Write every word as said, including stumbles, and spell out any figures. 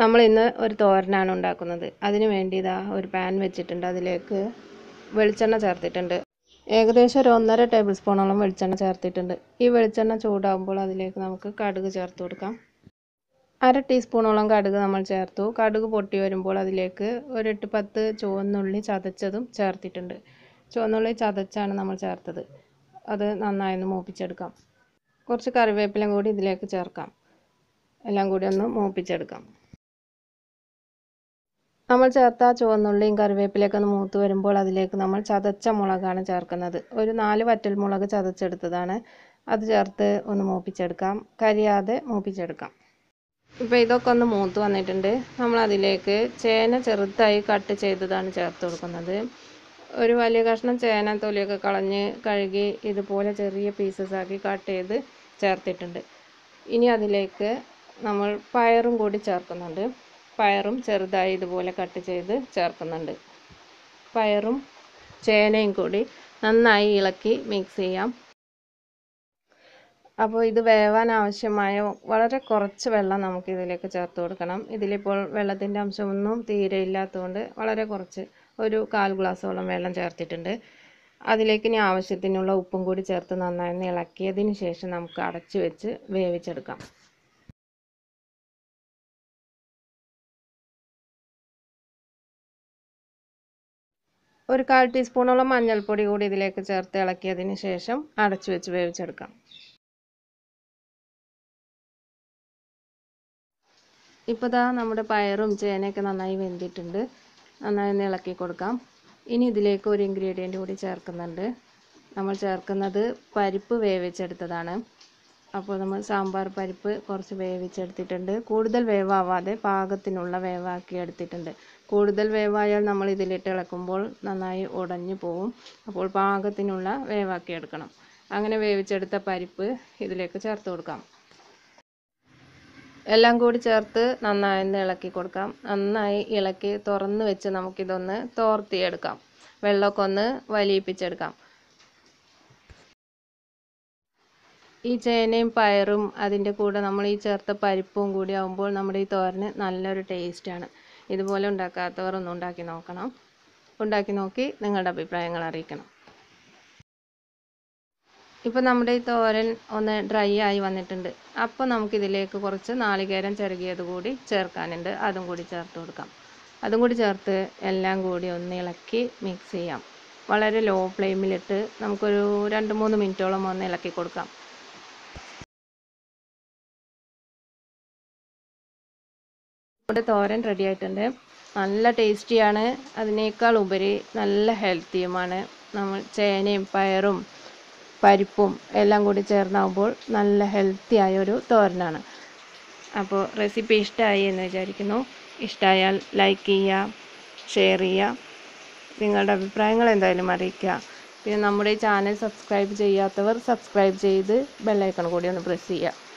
നമ്മൾ ഇന്ന് ഒരു തോരനാണ് ഉണ്ടാക്കുന്നത്. അതിനു വേണ്ടി ദാ ഒരു പാൻ വെച്ചിട്ടുണ്ട്. അതിലേക്ക് വെളിച്ചെണ്ണ ചേർത്തിട്ടുണ്ട്. ഏകദേശം ഒരു ഒന്നര ടേബിൾ സ്പൂണോളം വെളിച്ചെണ്ണ ചേർത്തിട്ടുണ്ട്. ഈ വെളിച്ചെണ്ണ ചൂടാകുമ്പോൾ അതിലേക്ക് നമുക്ക് കടുക് ചേർത്ത് കൊടുക്കാം. അര ടീസ്പൂണോളം കടുക് നമ്മൾ ചേർത്തു. കടുക് പൊട്ടി വരുമ്പോൾ അതിലേക്ക് ഒരു എട്ട് പത്ത് ചുവന്നുള്ളി ചതച്ചതും ചേർത്തിട്ടുണ്ട്. ചുവന്നുള്ളി ചതച്ചാണ് നമ്മൾ ചേർത്തത്. അത് നന്നായി ഒന്ന് മൂപ്പിച്ചെടുക്കാം. കുറച്ച് കറിവേപ്പിലയും കൂടി ഇതിലേക്ക് ചേർക്കാം. എല്ലാം കൂടി ഒന്ന് മൂപ്പിച്ചെടുക്കാം. നമ്മൾ ചേർത്ത ചുവന്നുള്ളിയും കറിവേപ്പിലയൊക്കെ ഒന്ന് മൂത്ത് വരുമ്പോൾ അതിലേക്ക് നമ്മൾ ചതച്ച മുളകാണ് ചേർക്കുന്നത്. ഒരു നാല് വറ്റൽ മുളക് ചതച്ചെടുത്തതാണ്. അത് ചേർത്ത് ഒന്ന് മൂപ്പിച്ചെടുക്കാം. കരിയാതെ മൂപ്പിച്ചെടുക്കാം. ഇപ്പോൾ ഇതൊക്കെ ഒന്ന് മൂത്ത് വന്നിട്ടുണ്ട്. നമ്മൾ അതിലേക്ക് ചേന ചെറുതായി കട്ട് ചെയ്തതാണ് ചേർത്ത് കൊടുക്കുന്നത്. ഒരു വലിയ കഷ്ണം ചേന തൊലിയൊക്കെ കളഞ്ഞ് കഴുകി ഇതുപോലെ ചെറിയ പീസസ് ആക്കി കട്ട് ചെയ്ത് ചേർത്തിട്ടുണ്ട്. ഇനി അതിലേക്ക് നമ്മൾ പയറും കൂടി ചേർക്കുന്നുണ്ട്. പയറും ചെറുതായി ഇതുപോലെ കട്ട് ചെയ്ത് ചേർക്കുന്നുണ്ട്. പയറും ചേനയും കൂടി നന്നായി ഇളക്കി മിക്സ് ചെയ്യാം. അപ്പോൾ ഇത് വേവാൻ ആവശ്യമായ വളരെ കുറച്ച് വെള്ളം നമുക്ക് ഇതിലേക്ക് ചേർത്ത് കൊടുക്കണം. ഇതിലിപ്പോൾ വെള്ളത്തിൻ്റെ അംശമൊന്നും തീരെ ഇല്ലാത്തതുകൊണ്ട് വളരെ കുറച്ച്, ഒരു കാൽ ഗ്ലാസോളം വെള്ളം ചേർത്തിട്ടുണ്ട്. അതിലേക്ക് ഇനി ആവശ്യത്തിനുള്ള ഉപ്പും കൂടി ചേർത്ത് നന്നായി ഇളക്കിയതിന് ശേഷം നമുക്ക് അടച്ചു വെച്ച് വേവിച്ചെടുക്കാം. ഒരു കാൽ ടീസ്പൂണോളം മഞ്ഞൾപ്പൊടി കൂടി ഇതിലേക്ക് ചേർത്ത് ഇളക്കിയതിന് ശേഷം അടച്ചു വെച്ച് വേവിച്ചെടുക്കാം. ഇപ്പോൾ ദാ നമ്മുടെ പയറും ചേനയൊക്കെ നന്നായി വെന്തിട്ടുണ്ട്. നന്നായി ഒന്ന് ഇളക്കി കൊടുക്കാം. ഇനി ഇതിലേക്ക് ഒരു ഇൻഗ്രീഡിയൻ്റ് കൂടി ചേർക്കുന്നുണ്ട്. നമ്മൾ ചേർക്കുന്നത് പരിപ്പ് വേവിച്ചെടുത്തതാണ്. അപ്പോൾ നമ്മൾ സാമ്പാർ പരിപ്പ് കുറച്ച് വേവിച്ചെടുത്തിട്ടുണ്ട്. കൂടുതൽ വേവാവാതെ പാകത്തിനുള്ള വേവാക്കി എടുത്തിട്ടുണ്ട്. കൂടുതൽ വേവായാൽ നമ്മൾ ഇതിലിട്ട് ഇളക്കുമ്പോൾ നന്നായി ഉടഞ്ഞു പോവും. അപ്പോൾ പാകത്തിനുള്ള വേവാക്കി എടുക്കണം. അങ്ങനെ വേവിച്ചെടുത്ത പരിപ്പ് ഇതിലേക്ക് ചേർത്ത് കൊടുക്കാം. എല്ലാം കൂടി ചേർത്ത് നന്നായി ഇളക്കി കൊടുക്കാം. നന്നായി ഇളക്കി തുറന്ന് വെച്ച് നമുക്കിതൊന്ന് തോർത്തിയെടുക്കാം. വെള്ളമൊക്കെ ഒന്ന് വലിയിപ്പിച്ചെടുക്കാം. ഈ ചേനയും പയറും അതിൻ്റെ കൂടെ നമ്മൾ ഈ ചേർത്ത പരിപ്പും കൂടി ആകുമ്പോൾ നമ്മുടെ ഈ തോരന് നല്ലൊരു ടേസ്റ്റാണ്. ഇതുപോലെ ഉണ്ടാക്കാത്തവർ ഒന്ന് ഉണ്ടാക്കി നോക്കണം. ഉണ്ടാക്കി നോക്കി നിങ്ങളുടെ അഭിപ്രായങ്ങൾ അറിയിക്കണം. ഇപ്പോൾ നമ്മുടെ ഈ തോരൻ ഒന്ന് ഡ്രൈ ആയി വന്നിട്ടുണ്ട്. അപ്പോൾ നമുക്കിതിലേക്ക് കുറച്ച് നാളികേരം ചിരകിയത് കൂടി ചേർക്കാനുണ്ട്. അതും കൂടി ചേർത്ത് കൊടുക്കാം. അതും കൂടി ചേർത്ത് എല്ലാം കൂടി ഒന്ന് ഇളക്കി മിക്സ് ചെയ്യാം. വളരെ ലോ ഫ്ലെയിമിലിട്ട് നമുക്കൊരു രണ്ട് മൂന്ന് മിനിറ്റോളം ഒന്ന് ഇളക്കി കൊടുക്കാം. നമ്മുടെ തോരൻ റെഡി ആയിട്ടുണ്ട്. നല്ല ടേസ്റ്റിയാണ്. അതിനേക്കാൾ ഉപരി നല്ല ഹെൽത്തിയുമാണ്. നമ്മൾ ചേനയും പയറും പരിപ്പും എല്ലാം കൂടി ചേർന്നാകുമ്പോൾ നല്ല ഹെൽത്തിയായൊരു തോരനാണ്. അപ്പോൾ റെസിപ്പി ഇഷ്ടമായി എന്ന് വിചാരിക്കുന്നു. ഇഷ്ടമായാൽ ലൈക്ക് ചെയ്യുക, ഷെയർ ചെയ്യുക, നിങ്ങളുടെ അഭിപ്രായങ്ങൾ എന്തായാലും അറിയിക്കുക. പിന്നെ നമ്മുടെ ചാനൽ സബ്സ്ക്രൈബ് ചെയ്യാത്തവർ സബ്സ്ക്രൈബ് ചെയ്ത് ബെല്ലൈക്കൺ കൂടി ഒന്ന് പ്രസ് ചെയ്യുക.